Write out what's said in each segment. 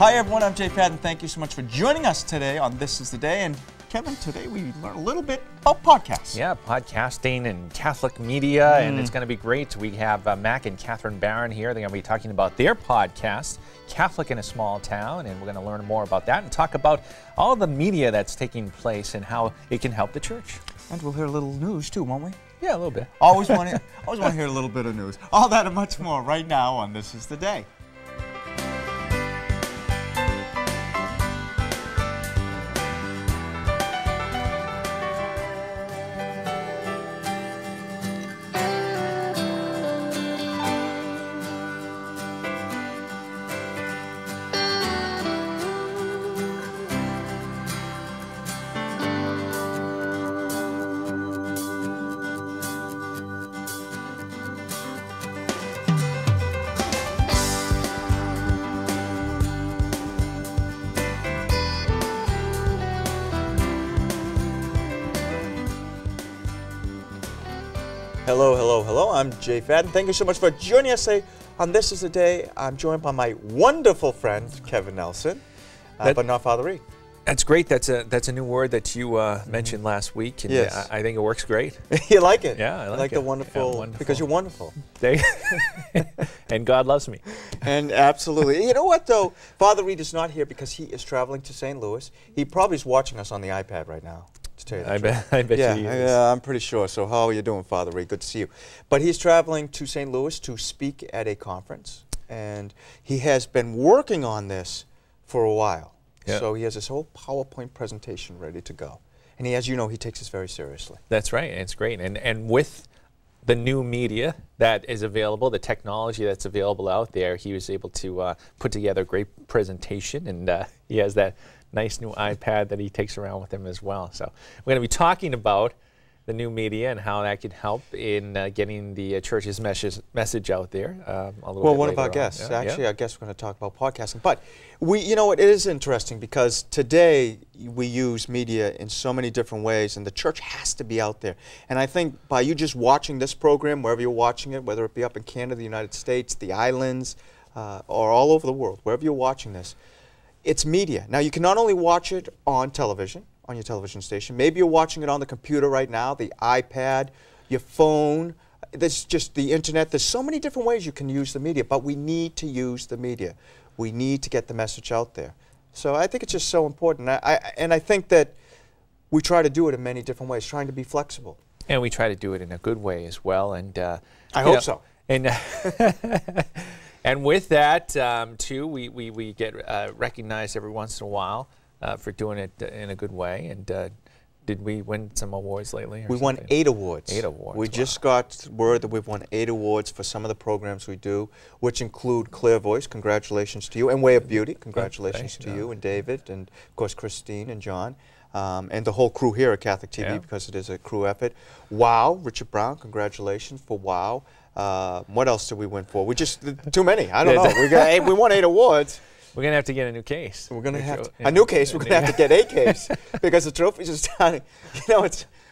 Hi everyone, I'm Jay Fadden. Thank you so much for joining us today on This Is The Day. And Kevin, today we learn a little bit about podcasts. Yeah, podcasting and Catholic media, and it's going to be great. We have Mac and Katherine Barron here. They're going to be talking about their podcast, Catholic in a Small Town, and we're going to learn more about that and talk about all the media that's taking place and how it can help the church. And we'll hear a little news too, won't we? Yeah, a little bit. Always want to hear a little bit of news. All that and much more right now on This Is The Day. Hello, hello, hello. I'm Jay Fadden. Thank you so much for joining us today on This Is The Day. I'm joined by my wonderful friend, Kevin Nelson, but not Father Reed. That's great. That's a new word that you mentioned last week, and yes. I think it works great. You like it? Yeah, I like it. The wonderful, yeah, wonderful, because you're wonderful. And God loves me. And absolutely. You know what, though? Father Reed is not here because he is traveling to St. Louis. He probably is watching us on the iPad right now. I bet yeah, you I'm pretty sure. So how are you doing, Father Reed? Good to see you. But he's traveling to St. Louis to speak at a conference, and he has been working on this for a while. Yep. So he has this whole PowerPoint presentation ready to go. And he, as you know, he takes this very seriously. That's right, and it's great. And with the new media that is available, the technology that's available out there, he was able to put together a great presentation, and he has that nice new iPad that he takes around with him as well. So we're going to be talking about the new media and how that could help in getting the church's message out there. Well, one of our guests, actually, I guess we're going to talk about podcasting. But we, you know, it is interesting because today we use media in so many different ways, and the church has to be out there. And I think by you just watching this program, wherever you're watching it, whether it be up in Canada, the United States, the islands, or all over the world, wherever you're watching this, it's media. Now, you can not only watch it on television, on your television station, maybe you're watching it on the computer right now, the iPad, your phone, there's just the internet. There's so many different ways you can use the media, but we need to use the media. We need to get the message out there. So I think it's just so important. And I think that we try to do it in many different ways, trying to be flexible. And we try to do it in a good way as well. And I hope so. And and with that, too, we get recognized every once in a while for doing it in a good way. And did we win some awards lately? We won 8 awards. 8 awards. We just got word that we've won 8 awards for some of the programs we do, which include Clear Voice, congratulations to you, and Way of Beauty, congratulations to you and David, and of course Christine and John, and the whole crew here at Catholic TV because it is a crew effort. Wow, Richard Brown, congratulations for Wow. What else did we win for? We just, too many. I don't know. We won 8 awards. We're going to have to get a new case. We're going to have a new case. We're going to have to get a case because the trophies are starting. You know,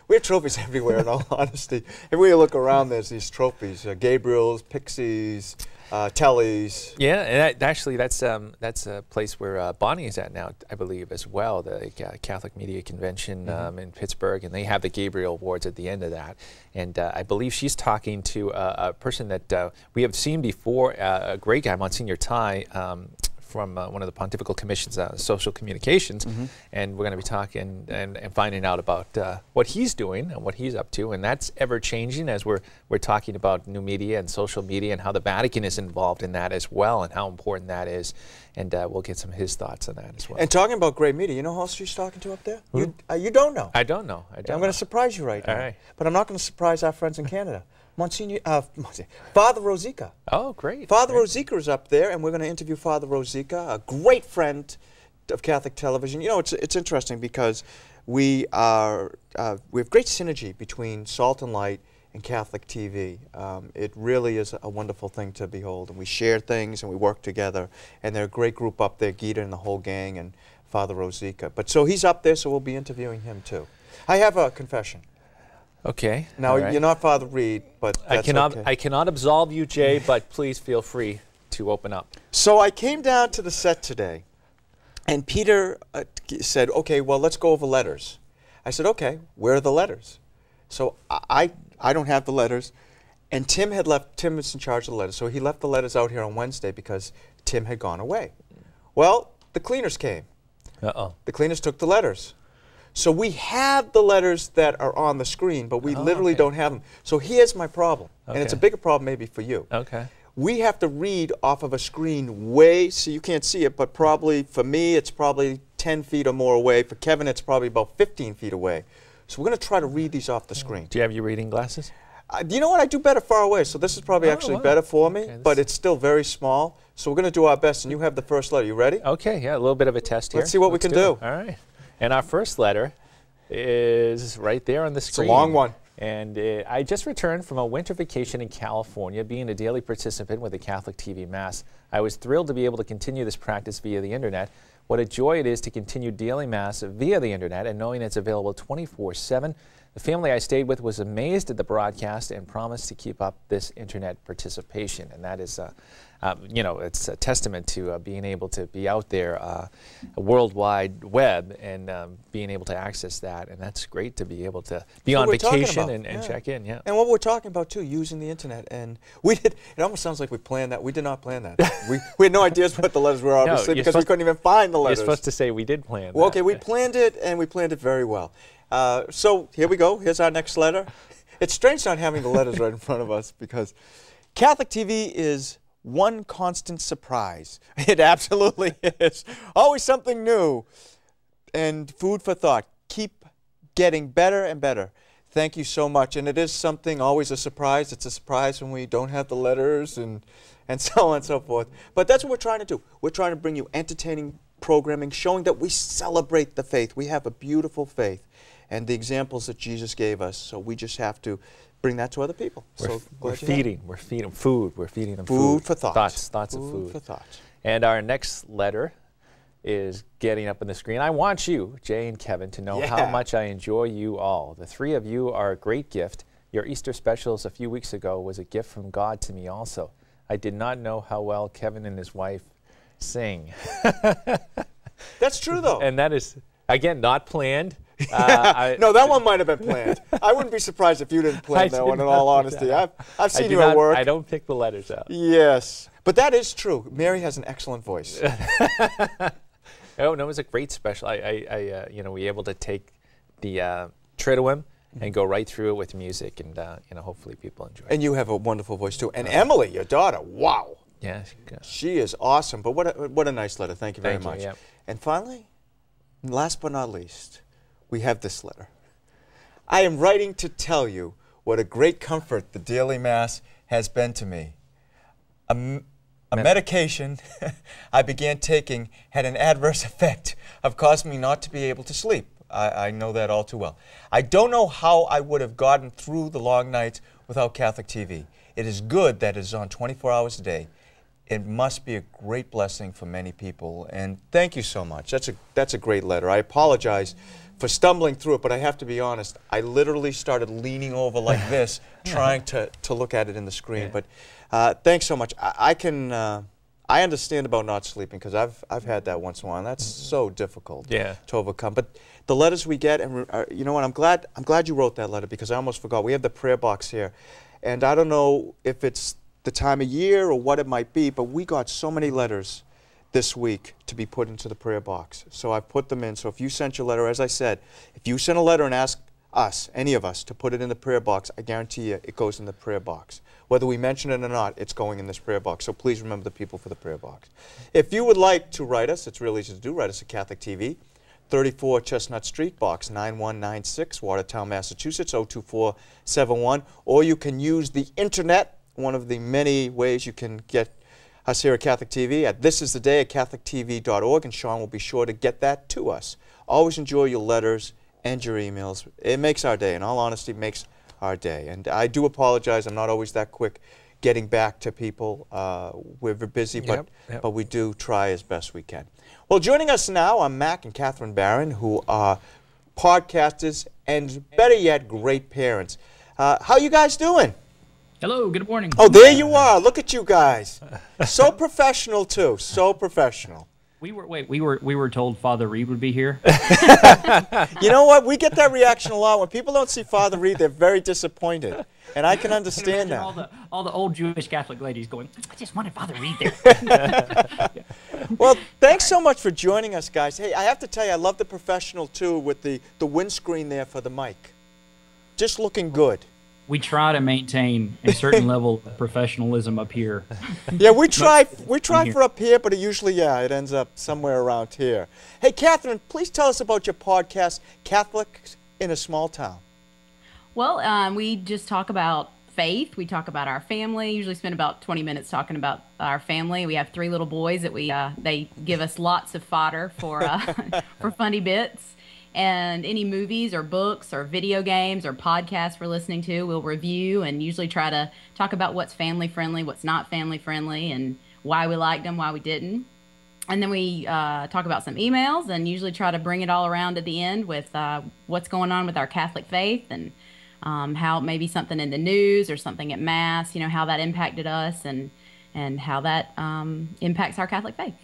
we have trophies everywhere, in all honesty. If we look around, there's these trophies. Gabriel's, Pixies, Tellys. Yeah, and actually that's a place where Bonnie is at now, I believe, as well, the Catholic Media Convention in Pittsburgh, and they have the Gabriel Awards at the end of that. And I believe she's talking to a person that we have seen before, a great guy, Monsignor Ty, from one of the Pontifical Commissions, Social Communications, and we're going to be talking and finding out about what he's doing and what he's up to, and that's ever-changing as we're talking about new media and social media and how the Vatican is involved in that as well and how important that is, and we'll get some of his thoughts on that as well. And talking about great media, you know who else she's talking to up there? You don't know. I don't know. I'm going to surprise you right now. Right. But I'm not going to surprise our friends in Canada. Father Rosica. Oh, great. Father Rosica is up there, and we're going to interview Father Rosica, a great friend of Catholic television. You know, it's interesting because we have great synergy between Salt and Light and Catholic TV. It really is a wonderful thing to behold, and we share things and we work together, and they're a great group up there, Gita and the whole gang, and Father Rosica. But so he's up there, so we'll be interviewing him too. I have a confession. Okay. Now, you're not Father Reed, but that's I cannot absolve you, Jay, but please feel free to open up. So I came down to the set today And Peter said, okay, well, let's go over letters. I said, okay, where are the letters? So I don't have the letters. And Tim had left, Tim was in charge of the letters, so he left the letters out here on Wednesday because Tim had gone away. Well, the cleaners came. Uh-oh. The cleaners took the letters. So we have the letters that are on the screen, but we literally don't have them. So here's my problem, and it's a bigger problem maybe for you. Okay. We have to read off of a screen way, so you can't see it, but probably for me it's probably 10 feet or more away. For Kevin it's probably about 15 feet away. So we're going to try to read these off the screen. Do you have your reading glasses? You know what? I do better far away, so this is probably better for me, but it's still very small. So we're going to do our best, and you have the first letter. You ready? Okay, yeah, a little bit of a test here. Let's see what we can do. All right. And our first letter is right there on the screen. It's a long one. And I just returned from a winter vacation in California, being a daily participant with the Catholic TV Mass. I was thrilled to be able to continue this practice via the Internet. What a joy it is to continue daily Mass via the Internet and knowing it's available 24/7. The family I stayed with was amazed at the broadcast and promised to keep up this Internet participation. And that is, you know, it's a testament to being able to be out there, a worldwide web, and being able to access that. And that's great to be able to be on vacation and check in. Yeah. And what we're talking about, too, using the Internet. And we did, it almost sounds like we planned that. We did not plan that. we had no idea what the letters were, obviously, because we couldn't even find the letters. You're supposed to say we did plan that. Well, okay, we planned it, and we planned it very well. So here we go. Here's our next letter. It's strange not having the letters right in front of us, because Catholic TV is one constant surprise. It absolutely is. Always something new and food for thought. Keep getting better and better. Thank you so much. And it is something, always a surprise. It's a surprise when we don't have the letters and so on and so forth. But that's what we're trying to do. We're trying to bring you entertaining programming, showing that we celebrate the faith. We have a beautiful faith. And the examples that Jesus gave us, so we just have to bring that to other people. We're feeding them food for thought. Thoughts of food for thought. And our next letter is getting up on the screen. I want you, Jay and Kevin, to know how much I enjoy you all. The three of you are a great gift. Your Easter specials a few weeks ago was a gift from God to me also. I did not know how well Kevin and his wife sing. That's true, though. And that is, again, not planned. No, that one might have been planned. I wouldn't be surprised if you didn't plan that one, in all honesty. I've seen you at work. I don't pick the letters out. Yes. But that is true. Mary has an excellent voice. Oh, no, it was a great special. You know, we were able to take the Triduum and go right through it with music, and, you know, hopefully people enjoy it. And you have a wonderful voice, too. And Emily, your daughter, wow. Yeah. She is awesome. But what a nice letter. Thank you very much. Yeah. And finally, last but not least, we have this letter. I am writing to tell you what a great comfort the daily Mass has been to me. A medication I began taking had an adverse effect of causing me not to be able to sleep. I know that all too well. I don't know how I would have gotten through the long nights without Catholic TV. It is good that it is on 24 hours a day. It must be a great blessing for many people. And thank you so much. That's a great letter. I apologize for stumbling through it, but I have to be honest, I literally started leaning over like this, trying to look at it in the screen. But thanks so much. I understand about not sleeping, because I've had that once in a while, and that's so difficult to overcome. But the letters we get, and you know what, I'm glad you wrote that letter, because I almost forgot. We have the prayer box here, and I don't know if it's the time of year or what it might be, but we got so many letters this week to be put into the prayer box. So I've put them in. So if you sent your letter, as I said, if you send a letter and ask us, any of us, to put it in the prayer box, I guarantee you it goes in the prayer box. Whether we mention it or not, it's going in this prayer box. So please remember the people for the prayer box. If you would like to write us, it's really easy to do. Write us at Catholic TV, 34 Chestnut Street, Box 9196, Watertown, Massachusetts, 02471. Or you can use the Internet, one of the many ways you can get us here at Catholic TV at thisistheday@catholictv.org, and Sean will be sure to get that to us. Always enjoy your letters and your emails. It makes our day. In all honesty, it makes our day. And I do apologize. I'm not always that quick getting back to people. We're busy, but we do try as best we can. Well, joining us now are Mac and Katherine Barron, who are podcasters and, better yet, great parents. How you guys doing? Hello, good morning. Oh, there you are. Look at you guys. So professional, too. So professional. We were told Father Reed would be here. You know what? We get that reaction a lot. When people don't see Father Reed, they're very disappointed. And I can understand that. All the old Jewish Catholic ladies going, I just wanted Father Reed there. Yeah. Well, thanks so much for joining us, guys. Hey, I have to tell you, I love the professional, too, with the windscreen there for the mic. Just looking good. We try to maintain a certain level of professionalism up here. Yeah, we try for up here, but it usually, yeah, it ends up somewhere around here. Hey, Katherine, please tell us about your podcast, Catholics in a Small Town. Well, we just talk about faith. We talk about our family. Usually spend about 20 minutes talking about our family. We have 3 little boys that they give us lots of fodder for, for funny bits. And any movies or books or video games or podcasts we're listening to, we'll review and usually try to talk about what's family-friendly, what's not family-friendly, and why we liked them, why we didn't. And then we talk about some emails and usually try to bring it all around at the end with what's going on with our Catholic faith and how maybe something in the news or something at Mass, you know, how that impacted us and how that impacts our Catholic faith.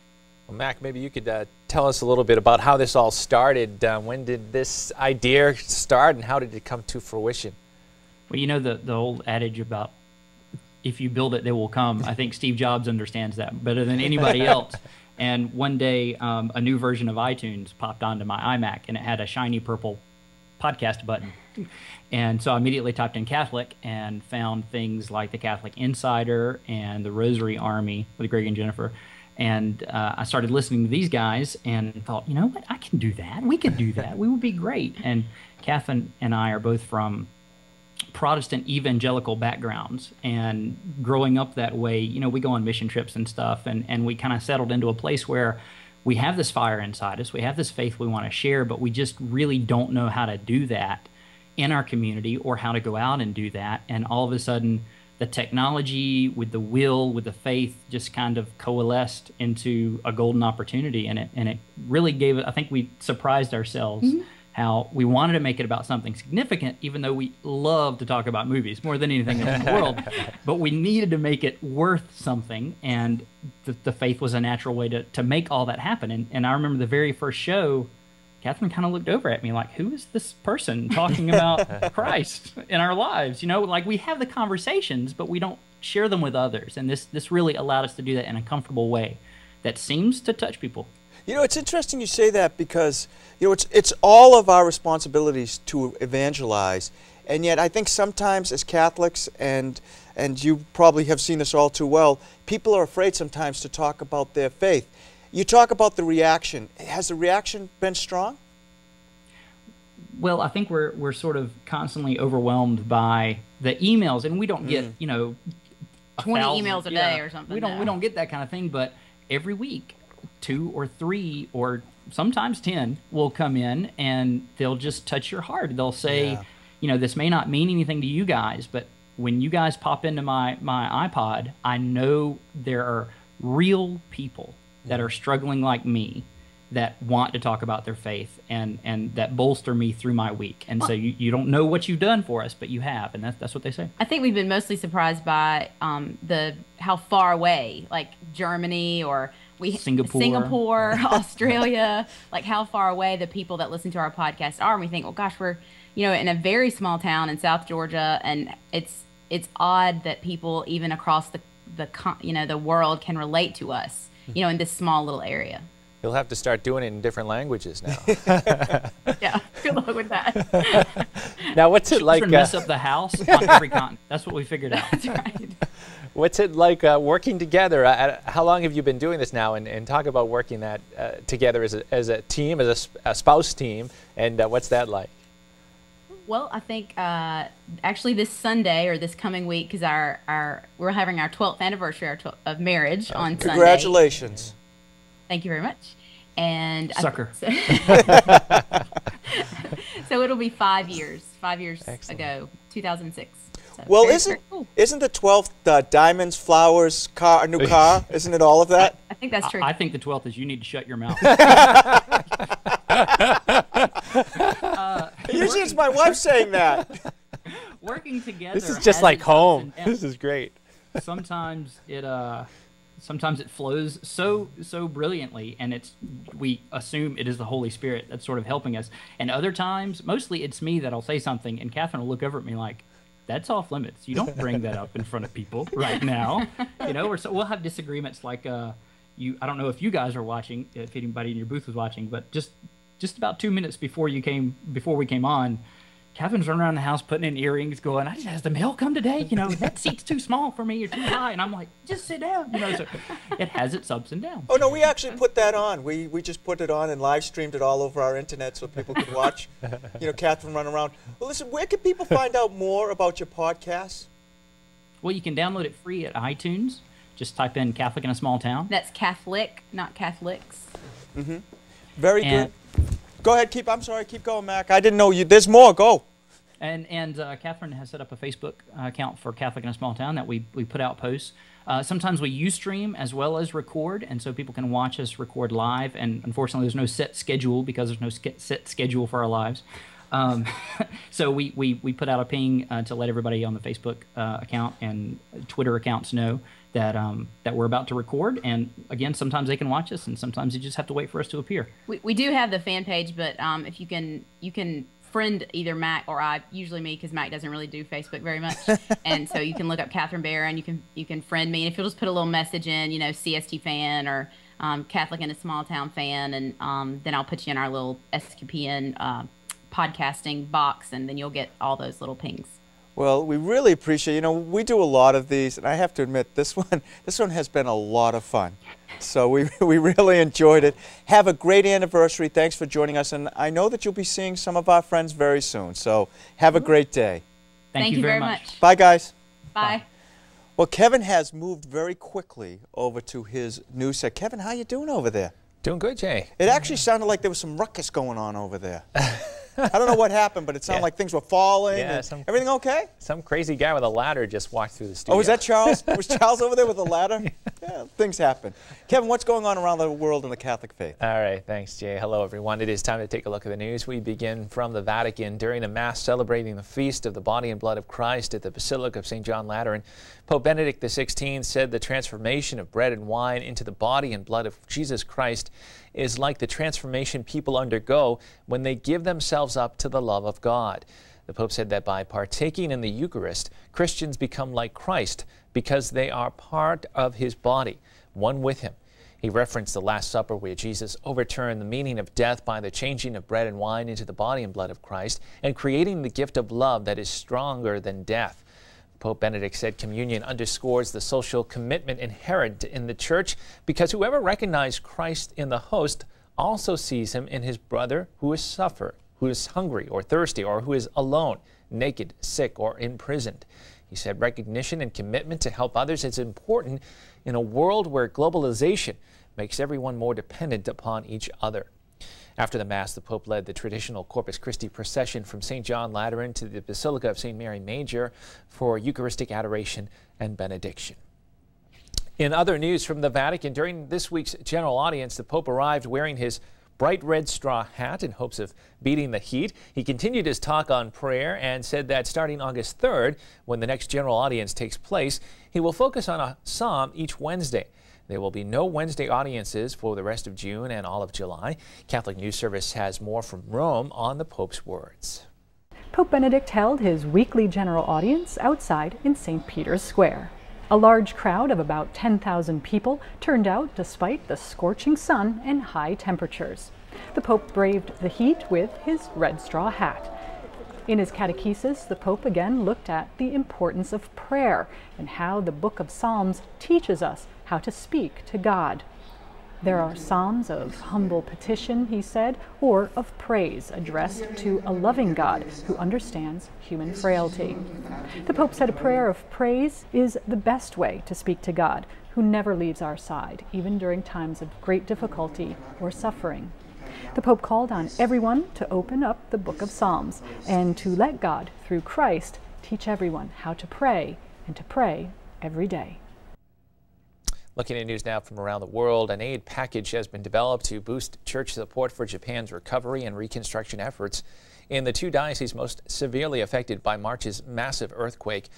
Well, Mac, maybe you could tell us a little bit about how this all started. When did this idea start, and how did it come to fruition? Well, you know the old adage about if you build it, they will come. I think Steve Jobs understands that better than anybody else. And one day, a new version of iTunes popped onto my iMac, and it had a shiny purple podcast button. And so I immediately typed in Catholic and found things like the Catholic Insider and the Rosary Army with Greg and Jennifer. And I started listening to these guys and thought, you know what, I can do that. We could do that. We would be great. And Katherine and I are both from Protestant evangelical backgrounds. And growing up that way, you know, we go on mission trips and stuff. And we kind of settled into a place where we have this fire inside us. We have this faith we want to share, but we just really don't know how to do that in our community or how to go out and do that. And all of a sudden, the technology with the will, with the faith, just kind of coalesced into a golden opportunity, and it really gave it. I think we surprised ourselves how we wanted to make it about something significant, even though we love to talk about movies more than anything else in the world. But we needed to make it worth something, and the faith was a natural way to make all that happen. And I remember the very first show. Katherine kind of looked over at me like, who is this person talking about Christ in our lives? You know, like we have the conversations, but we don't share them with others. And this really allowed us to do that in a comfortable way that seems to touch people. You know, it's interesting you say that because, you know, it's all of our responsibilities to evangelize. And yet I think sometimes as Catholics, and you probably have seen this all too well, people are afraid sometimes to talk about their faith. You talk about the reaction. Has the reaction been strong? Well, I think we're sort of constantly overwhelmed by the emails, and we don't get, you know, 20 emails a day or something. We don't get that kind of thing, but every week 2 or 3 or sometimes 10 will come in, and they'll just touch your heart. They'll say, you know, this may not mean anything to you guys, but when you guys pop into my iPod, I know there are real people that are struggling like me, that want to talk about their faith, and that bolster me through my week. And so you don't know what you've done for us, but you have, and that's what they say. I think we've been mostly surprised by how far away, like Germany or Singapore, Australia, like how far away the people that listen to our podcast are. And we think, well, gosh, we're, you know, in a very small town in South Georgia, and it's odd that people even across the world can relate to us, you know, in this small little area. You'll have to start doing it in different languages now. Yeah, good luck with that. Now, what's it like? Mess up the house on every continent. That's what we figured out. That's right. What's it like working together? How long have you been doing this now? And talk about working that together as a team, as a spouse team, and what's that like? Well, I think actually this Sunday or this coming week, because we're having our 12th anniversary of marriage on Sunday. Congratulations! Thank you very much. And sucker. So it'll be 5 years Excellent. Ago, 2006. So well, isn't the 12th diamonds, flowers, car, a new car? Isn't it all of that? I think that's true. I think the 12th is you need to shut your mouth. Usually it's my wife saying that. Working together. This is just like home. This is great. Sometimes it sometimes it flows so brilliantly, and we assume it is the Holy Spirit that's sort of helping us. And other times, mostly it's me that'll say something, and Catherine will look over at me like, that's off limits. You don't bring that up in front of people right now. You know, or so we'll have disagreements like I don't know if you guys are watching, if anybody in your booth was watching, but just about 2 minutes before we came on, Kevin's running around the house putting in earrings, going, "I just has the mail come today. You know, that seat's too small for me or too high," and I'm like, "Just sit down." You know, so it has its ups and downs. Oh no, we actually put that on. We just put it on and live streamed it all over our internet so people could watch. You know, Catherine run around. Well, listen, where can people find out more about your podcasts? Well, you can download it free at iTunes. Just type in "Catholic in a Small Town." That's Catholic, not Catholics. Mm-hmm. Very good. Go ahead, I'm sorry, keep going, Mac. I didn't know you. There's more. Go. And Catherine has set up a Facebook account for Catholic in a Small Town that we put out posts. Sometimes we Ustream as well as record, and so people can watch us record live. And unfortunately, there's no set schedule because there's no set schedule for our lives. So we put out a ping to let everybody on the Facebook account and Twitter accounts know that that we're about to record, and again, sometimes they can watch us, and sometimes you just have to wait for us to appear. We do have the fan page, but if you can friend either Mac or I, usually me, because Mac doesn't really do Facebook very much, and so you can look up Katherine Barron, you can friend me, and if you'll just put a little message in, you know, CST fan or Catholic in a Small Town fan, and then I'll put you in our little SQPN podcasting box, and then you'll get all those little pings. Well, we really appreciate, you know, we do a lot of these, and I have to admit, this one has been a lot of fun. So we really enjoyed it. Have a great anniversary. Thanks for joining us, and I know that you'll be seeing some of our friends very soon. So have a great day. Thank you very much. Bye, guys. Bye. Well, Kevin has moved very quickly over to his new set. Kevin, how you doing over there? Doing good, Jay. It actually sounded like there was some ruckus going on over there. I don't know what happened, but it sounded like things were falling. Yeah, everything okay? Some crazy guy with a ladder just walked through the studio. Oh, was that Charles? Was Charles over there with a ladder? Yeah, things happen. Kevin, what's going on around the world in the Catholic faith? All right, thanks, Jay. Hello, everyone. It is time to take a look at the news. We begin from the Vatican. During a mass celebrating the feast of the body and blood of Christ at the Basilica of St. John Lateran, Pope Benedict XVI said the transformation of bread and wine into the body and blood of Jesus Christ is like the transformation people undergo when they give themselves up to the love of God. The Pope said that by partaking in the Eucharist, Christians become like Christ because they are part of his body, one with him. He referenced the Last Supper where Jesus overturned the meaning of death by the changing of bread and wine into the body and blood of Christ and creating the gift of love that is stronger than death. Pope Benedict said communion underscores the social commitment inherent in the Church because whoever recognized Christ in the host also sees him in his brother who is hungry or thirsty, or who is alone, naked, sick, or imprisoned. He said recognition and commitment to help others is important in a world where globalization makes everyone more dependent upon each other. After the Mass, the Pope led the traditional Corpus Christi procession from St. John Lateran to the Basilica of St. Mary Major for Eucharistic adoration and benediction. In other news from the Vatican, during this week's general audience, the Pope arrived wearing his bright red straw hat in hopes of beating the heat. He continued his talk on prayer and said that starting August 3rd, when the next general audience takes place, he will focus on a psalm each Wednesday. There will be no Wednesday audiences for the rest of June and all of July. Catholic News Service has more from Rome on the Pope's words. Pope Benedict held his weekly general audience outside in St. Peter's Square. A large crowd of about 10,000 people turned out despite the scorching sun and high temperatures. The Pope braved the heat with his red straw hat. In his catechesis, the Pope again looked at the importance of prayer and how the Book of Psalms teaches us how to speak to God. There are psalms of humble petition, he said, or of praise addressed to a loving God who understands human frailty. The Pope said a prayer of praise is the best way to speak to God, who never leaves our side, even during times of great difficulty or suffering. The Pope called on everyone to open up the Book of Psalms and to let God, through Christ, teach everyone how to pray and to pray every day. Looking at news now from around the world, an aid package has been developed to boost church support for Japan's recovery and reconstruction efforts in the two dioceses most severely affected by March's massive earthquake.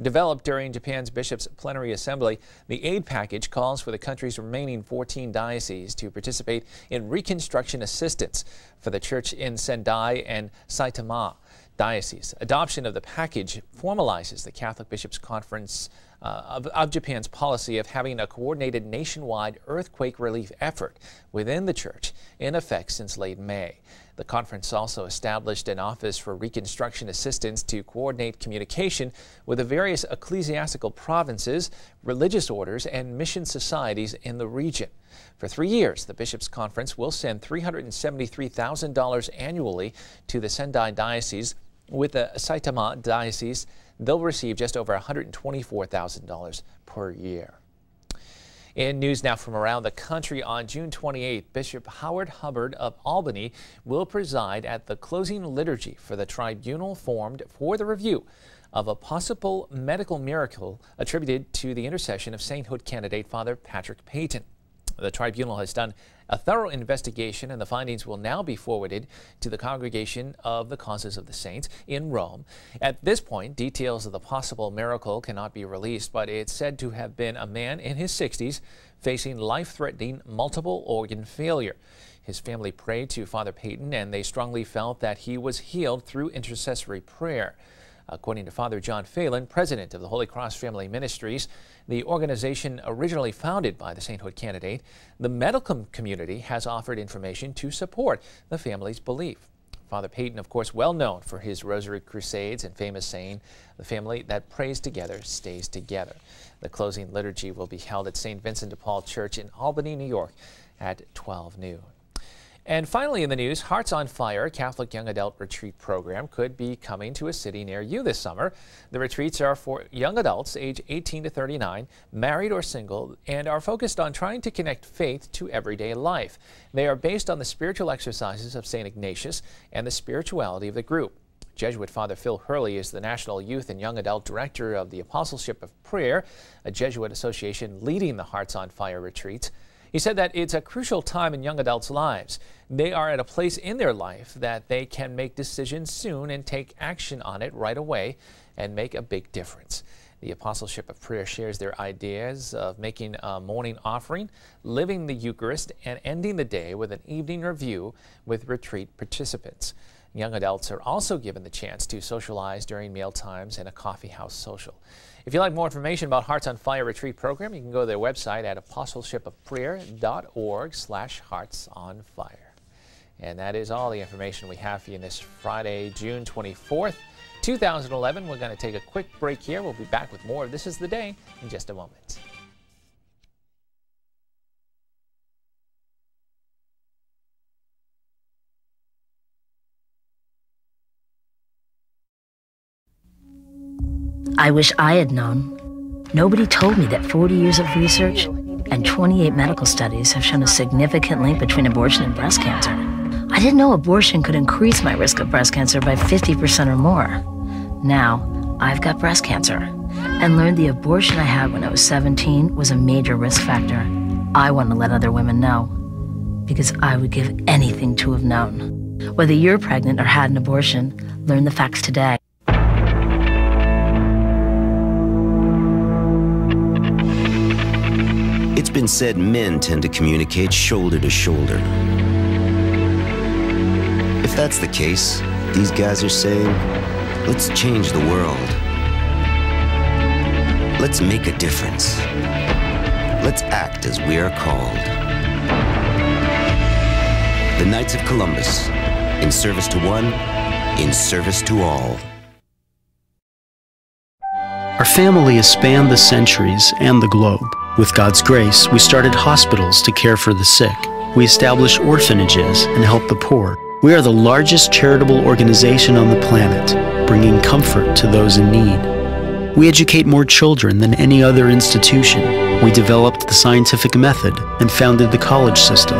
Developed during Japan's Bishops' Plenary Assembly, the aid package calls for the country's remaining 14 dioceses to participate in reconstruction assistance for the church in Sendai and Saitama dioceses. Adoption of the package formalizes the Catholic Bishops' Conference of Japan's policy of having a coordinated nationwide earthquake relief effort within the church in effect since late May. The conference also established an office for reconstruction assistance to coordinate communication with the various ecclesiastical provinces, religious orders, and mission societies in the region. For 3 years, the Bishops' Conference will send $373,000 annually to the Sendai Diocese. With the Saitama Diocese, they'll receive just over $124,000 per year. In news now from around the country, on June 28th, Bishop Howard Hubbard of Albany will preside at the closing liturgy for the tribunal formed for the review of a possible medical miracle attributed to the intercession of sainthood candidate Father Patrick Payton. The tribunal has done a thorough investigation, and the findings will now be forwarded to the Congregation of the Causes of the Saints in Rome. At this point, details of the possible miracle cannot be released, but it's said to have been a man in his 60s facing life-threatening multiple organ failure. His family prayed to Father Payton, and they strongly felt that he was healed through intercessory prayer. According to Father John Phelan, president of the Holy Cross Family Ministries, the organization originally founded by the sainthood candidate, the medical community has offered information to support the family's belief. Father Payton, of course, well known for his rosary crusades and famous saying, "The family that prays together stays together." The closing liturgy will be held at St. Vincent de Paul Church in Albany, New York at 12 noon. And finally in the news, Hearts on Fire, Catholic Young Adult Retreat Program, could be coming to a city near you this summer. The retreats are for young adults age 18 to 39, married or single, and are focused on trying to connect faith to everyday life. They are based on the spiritual exercises of St. Ignatius and the spirituality of the group. Jesuit Father Phil Hurley is the National Youth and Young Adult Director of the Apostleship of Prayer, a Jesuit association leading the Hearts on Fire retreats. He said that it's a crucial time in young adults' lives. They are at a place in their life that they can make decisions soon and take action on it right away and make a big difference. The Apostleship of Prayer shares their ideas of making a morning offering, living the Eucharist, and ending the day with an evening review with retreat participants. Young adults are also given the chance to socialize during meal times and a coffee house social. If you'd like more information about Hearts on Fire Retreat Program, you can go to their website at apostleshipofprayer.org/heartsonfire. And that is all the information we have for you this Friday, June 24th, 2011. We're going to take a quick break here. We'll be back with more of This is the Day in just a moment. I wish I had known. Nobody told me that 40 years of research and 28 medical studies have shown a significant link between abortion and breast cancer. I didn't know abortion could increase my risk of breast cancer by 50% or more. Now, I've got breast cancer and learned the abortion I had when I was 17 was a major risk factor. I want to let other women know because I would give anything to have known. Whether you're pregnant or had an abortion, learn the facts today. It's been said men tend to communicate shoulder to shoulder. If that's the case, these guys are saying, let's change the world. Let's make a difference. Let's act as we are called. The Knights of Columbus, in service to one, in service to all. Our family has spanned the centuries and the globe. With God's grace, we started hospitals to care for the sick. We established orphanages and help the poor. We are the largest charitable organization on the planet, bringing comfort to those in need. We educate more children than any other institution. We developed the scientific method and founded the college system.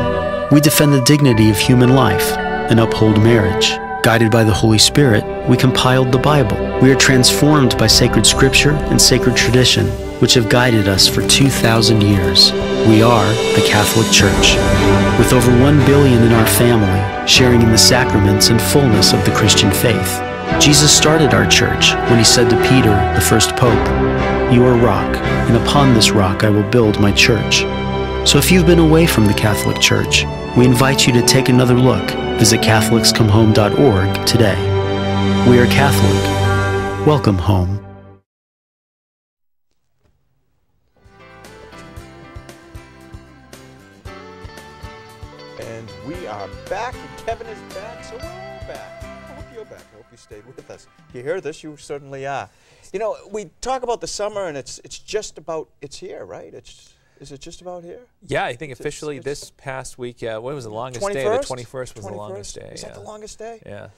We defend the dignity of human life and uphold marriage. Guided by the Holy Spirit, we compiled the Bible. We are transformed by sacred scripture and sacred tradition. which have guided us for 2,000 years. We are the Catholic Church, with over 1 billion in our family, sharing in the sacraments and fullness of the Christian faith. Jesus started our church when he said to Peter, the first pope, "You are rock, and upon this rock I will build my church." So if you've been away from the Catholic Church, we invite you to take another look. Visit CatholicsComeHome.org today. We are Catholic. Welcome home. And we are back. Kevin is back, so we're all back. I hope you're back. I hope you stayed with us. If you hear this, you certainly are. You know, we talk about the summer, and it's just about, it's here, right? Is it just about here? Yeah, I think officially this past week, what was the longest 21st? Day? The 21st was the longest day. Is that the longest day? Yeah.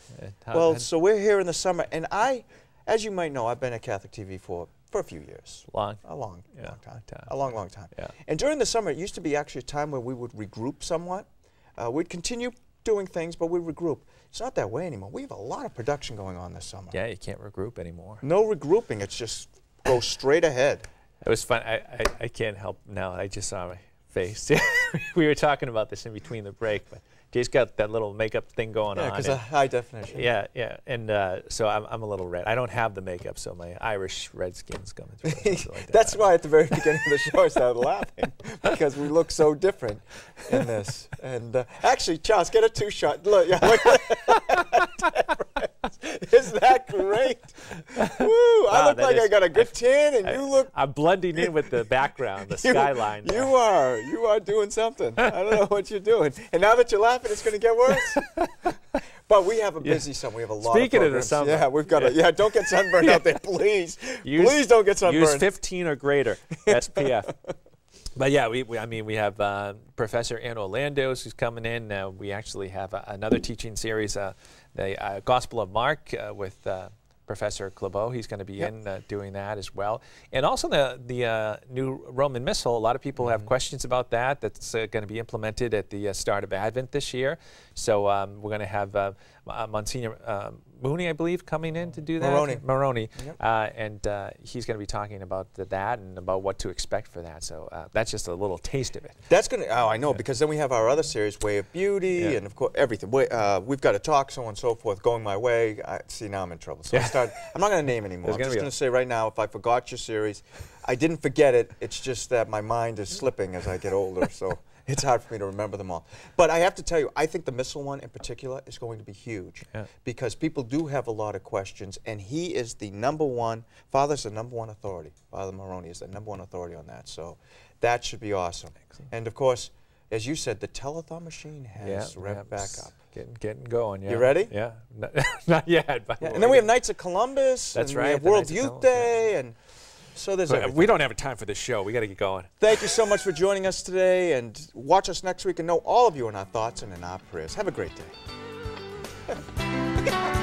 Well, so we're here in the summer, and I, as you might know, I've been at Catholic TV for a few years. A long, long time. Yeah. And during the summer, it used to be actually a time where we would regroup somewhat. We'd continue doing things, but we regroup. It's not that way anymore. We have a lot of production going on this summer. Yeah, you can't regroup anymore. No regrouping. It's just go straight ahead. It was fun. I can't help now. I just saw my face. We were talking about this in between the break, but Jay's got that little makeup thing going on. Yeah, because high definition. Yeah, yeah. And so I'm a little red. I don't have the makeup, so my Irish red skin's coming through. Like that. That's why at the very beginning of the show I started laughing, because we look so different in this. And actually, Charles, get a two-shot. Look, yeah, look at that. Isn't that great? Woo! Wow, I look like I got a good tan, and you look... I'm blending in with the background, the skyline. You are doing something. I don't know what you're doing. And now that you're laughing, it's going to get worse. But we have a busy summer. We have a lot of programs. Speaking of the summer. Yeah, we've got a... Yeah, don't get sunburned out there, please. Please don't get sunburned. Use 15 or greater SPF. But yeah, I mean, we have Professor Ann Orlandos who's coming in. We actually have another teaching series, the Gospel of Mark with Professor Claveau. He's going to be in doing that as well. And also the new Roman Missal. A lot of people have questions about that. That's going to be implemented at the start of Advent this year. So we're going to have Monsignor Mooney, I believe, coming in to do that. Moroni. Yep. And he's going to be talking about that and about what to expect for that. So that's just a little taste of it. That's going to, oh, I know, because then we have our other series, Way of Beauty, and of course, everything. We've got to talk, so on and so forth, going my way. See, now I'm in trouble. So I'm not going to name anymore. I'm just going to say right now, if I forgot your series, I didn't forget it. It's just that my mind is slipping as I get older, so it's hard for me to remember them all. But I have to tell you, I think the Missal one in particular is going to be huge because people do have a lot of questions, and he is the number one, Father's the number one authority. Father Moroni is the number one authority on that, so that should be awesome. Excellent. And of course, as you said, the telethon machine has revved back up. Getting going, yeah. You ready? Yeah. Not yet. But and then we have Knights of Columbus. That's right. We have World Youth Day, and... So there's we don't have time for this show. We got to get going. Thank you so much for joining us today, and watch us next week, and know all of you in our thoughts and in our prayers. Have a great day.